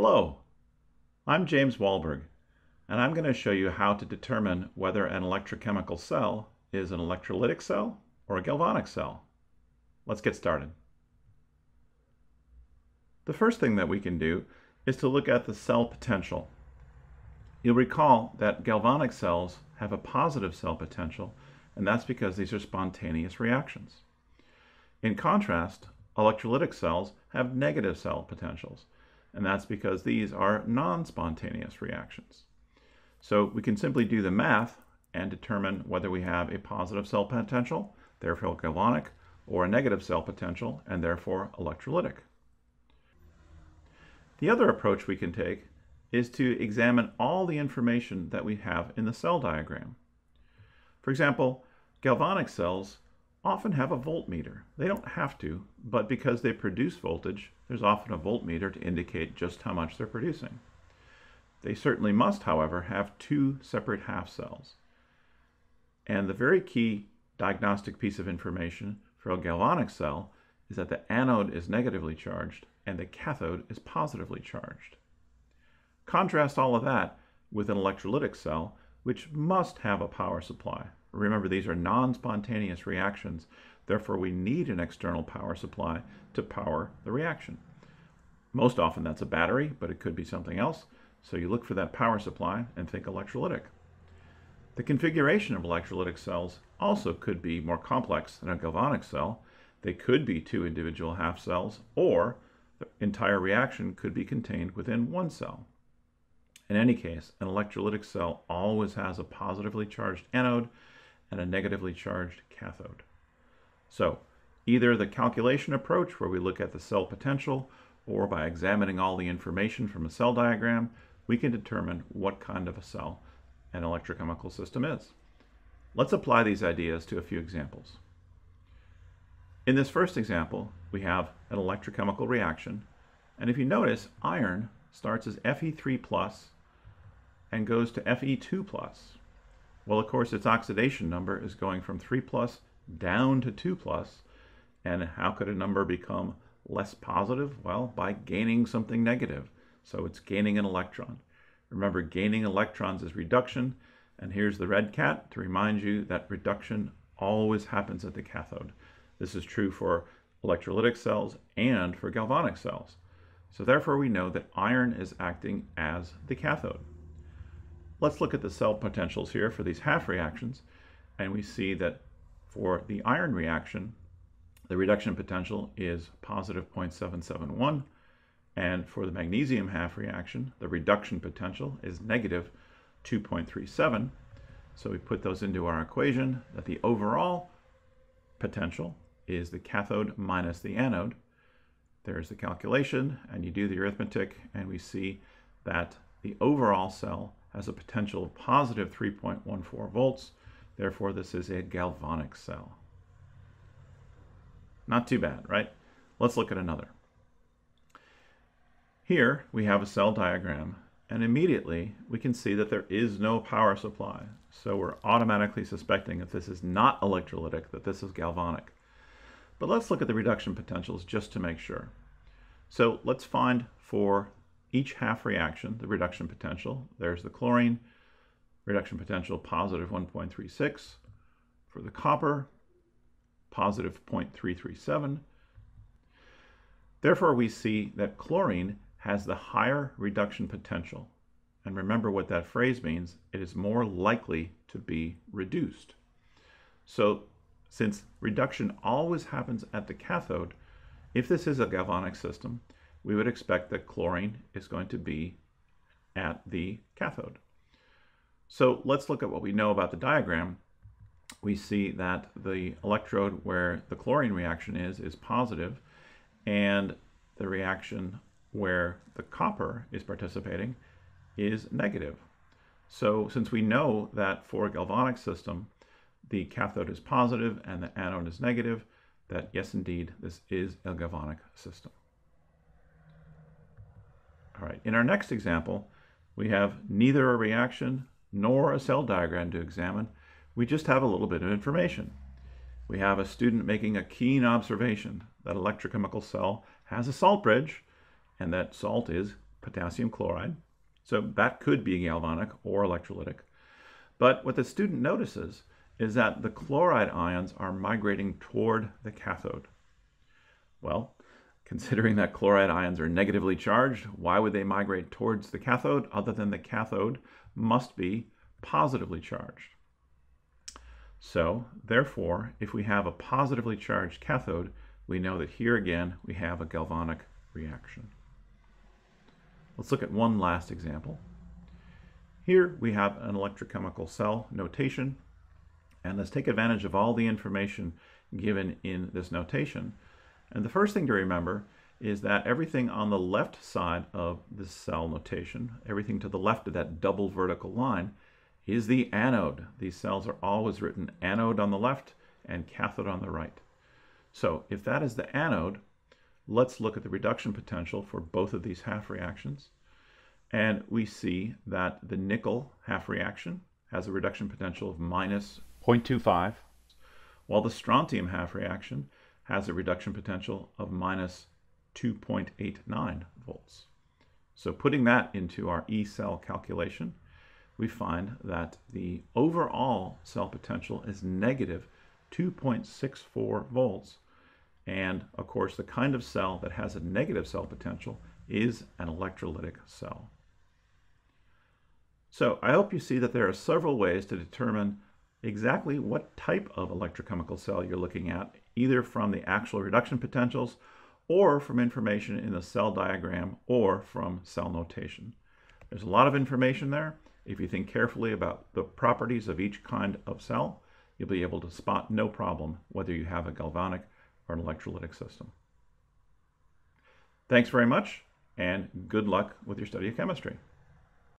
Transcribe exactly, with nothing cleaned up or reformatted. Hello, I'm James Wahlberg, and I'm going to show you how to determine whether an electrochemical cell is an electrolytic cell or a galvanic cell. Let's get started. The first thing that we can do is to look at the cell potential. You'll recall that galvanic cells have a positive cell potential, and that's because these are spontaneous reactions. In contrast, electrolytic cells have negative cell potentials, and that's because these are non-spontaneous reactions. So we can simply do the math and determine whether we have a positive cell potential, therefore galvanic, or a negative cell potential, and therefore electrolytic. The other approach we can take is to examine all the information that we have in the cell diagram. For example, galvanic cells often have a voltmeter. They don't have to, but because they produce voltage, there's often a voltmeter to indicate just how much they're producing. They certainly must, however, have two separate half cells. And the very key diagnostic piece of information for a galvanic cell is that the anode is negatively charged and the cathode is positively charged. Contrast all of that with an electrolytic cell, which must have a power supply. Remember, these are non-spontaneous reactions, therefore we need an external power supply to power the reaction. Most often that's a battery, but it could be something else, so you look for that power supply and think electrolytic. The configuration of electrolytic cells also could be more complex than a galvanic cell. They could be two individual half cells, or the entire reaction could be contained within one cell. In any case, an electrolytic cell always has a positively charged anode and a negatively charged cathode. So either the calculation approach, where we look at the cell potential, or by examining all the information from a cell diagram, we can determine what kind of a cell an electrochemical system is. Let's apply these ideas to a few examples. In this first example, we have an electrochemical reaction, and if you notice, iron starts as F E three plus and goes to F E two plus. Well, of course, its oxidation number is going from three plus down to two plus. And how could a number become less positive? Well, by gaining something negative. So it's gaining an electron. Remember, gaining electrons is reduction. And here's the red cat to remind you that reduction always happens at the cathode. This is true for electrolytic cells and for galvanic cells. So therefore, we know that iron is acting as the cathode. Let's look at the cell potentials here for these half reactions, and we see that for the iron reaction, the reduction potential is positive zero point seven seven one, and for the magnesium half reaction, the reduction potential is negative two point three seven. So we put those into our equation, that the overall potential is the cathode minus the anode. There's the calculation, and you do the arithmetic, and we see that the overall cell has a potential of positive three point one four volts. Therefore, this is a galvanic cell. Not too bad, right? Let's look at another. Here we have a cell diagram, and immediately we can see that there is no power supply. So we're automatically suspecting that this is not electrolytic, that this is galvanic. But let's look at the reduction potentials just to make sure. So let's find for each half reaction the reduction potential. There's the chlorine, reduction potential positive one point three six. For the copper, positive zero point three three seven. Therefore, we see that chlorine has the higher reduction potential. And remember what that phrase means, it is more likely to be reduced. So since reduction always happens at the cathode, if this is a galvanic system, we would expect that chlorine is going to be at the cathode. So let's look at what we know about the diagram. We see that the electrode where the chlorine reaction is is positive, and the reaction where the copper is participating is negative. So since we know that for a galvanic system, the cathode is positive and the anode is negative, that yes, indeed, this is a galvanic system. All right, in our next example, we have neither a reaction nor a cell diagram to examine. We just have a little bit of information. We have a student making a keen observation that an electrochemical cell has a salt bridge, and that salt is potassium chloride. So that could be galvanic or electrolytic. But what the student notices is that the chloride ions are migrating toward the cathode. Well, considering that chloride ions are negatively charged, why would they migrate towards the cathode other than the cathode must be positively charged? So, therefore, if we have a positively charged cathode, we know that here again we have a galvanic reaction. Let's look at one last example. Here we have an electrochemical cell notation, and let's take advantage of all the information given in this notation. And the first thing to remember is that everything on the left side of this cell notation, everything to the left of that double vertical line, is the anode. These cells are always written anode on the left and cathode on the right. So if that is the anode, let's look at the reduction potential for both of these half reactions. And we see that the nickel half reaction has a reduction potential of minus zero point two five, while the strontium half reaction has a reduction potential of minus two point eight nine volts. So putting that into our E cell calculation, we find that the overall cell potential is negative two point six four volts. And of course, the kind of cell that has a negative cell potential is an electrolytic cell. So I hope you see that there are several ways to determine exactly what type of electrochemical cell you're looking at, either from the actual reduction potentials or from information in the cell diagram or from cell notation. There's a lot of information there. If you think carefully about the properties of each kind of cell, you'll be able to spot no problem whether you have a galvanic or an electrolytic system. Thanks very much, and good luck with your study of chemistry.